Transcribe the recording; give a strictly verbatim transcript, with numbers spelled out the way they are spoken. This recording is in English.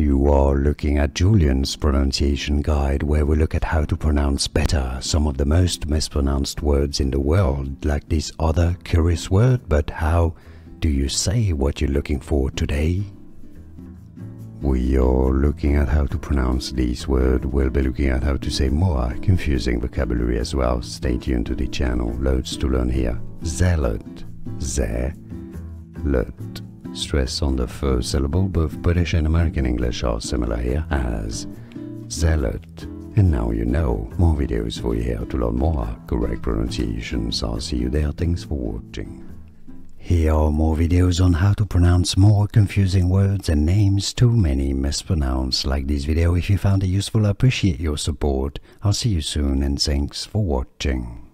You are looking at Julian's pronunciation guide, where we look at how to pronounce better some of the most mispronounced words in the world, like this other curious word. But how do you say what you're looking for today? We are looking at how to pronounce these words. We'll be looking at how to say more confusing vocabulary as well. Stay tuned to the channel, loads to learn here. Zealot, ze-lot. Stress on the first syllable. Both British and American English are similar here, as zealot. And now you know. More videos for you here to learn more correct pronunciations. I'll see you there. Thanks for watching. Here are more videos on how to pronounce more confusing words and names too many mispronounced. Like this video if you found it useful. I appreciate your support. I'll see you soon, and thanks for watching.